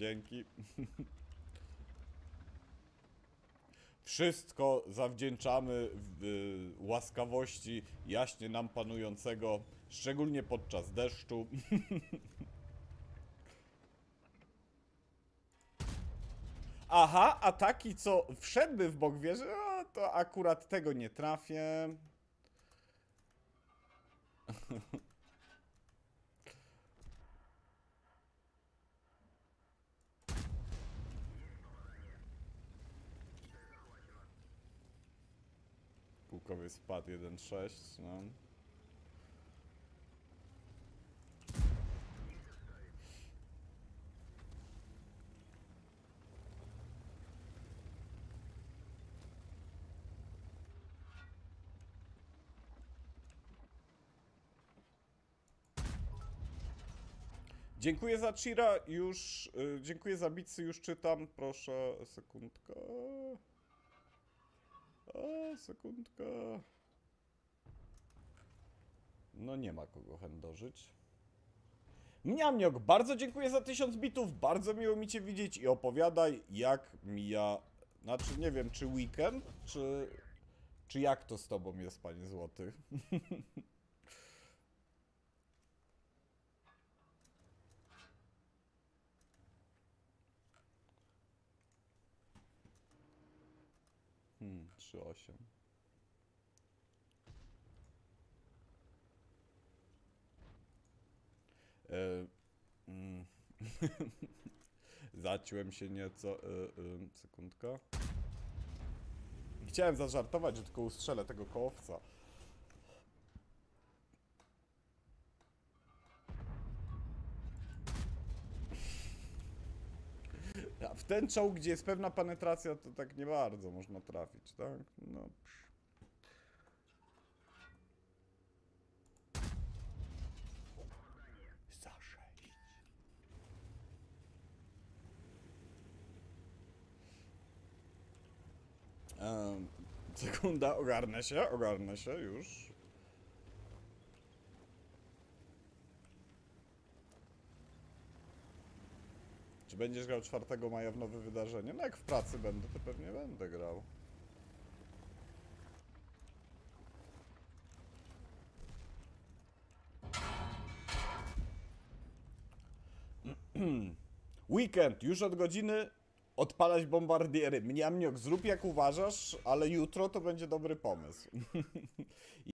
dzięki. Wszystko zawdzięczamy łaskawości jaśnie nam panującego, szczególnie podczas deszczu. Aha, a taki, co wszedłby w bok wieży, no, to akurat tego nie trafię. Pułkowiec spadł 1-6, no. Dziękuję za Chira, już... dziękuję za Bitsy, już czytam, proszę, sekundkę... O, sekundka. No nie ma kogo chędożyć. Mniamniok, bardzo dziękuję za 1000 bitów, bardzo miło mi cię widzieć i opowiadaj, jak mija... Znaczy, nie wiem, czy weekend, czy jak to z tobą jest, panie złoty. Hmm, 3-8. Zaciąłem się nieco. Sekundka. Chciałem zażartować, że tylko ustrzelę tego kołowca. A w ten czołg, gdzie jest pewna penetracja, to tak nie bardzo można trafić, tak? No. Za 6. Sekunda, ogarnę się już. Czy będziesz grał 4 maja w nowe wydarzenie? No jak w pracy będę, to pewnie będę grał. Weekend, już od godziny odpalać bombardiery. Mniamniok, zrób jak uważasz, ale jutro to będzie dobry pomysł.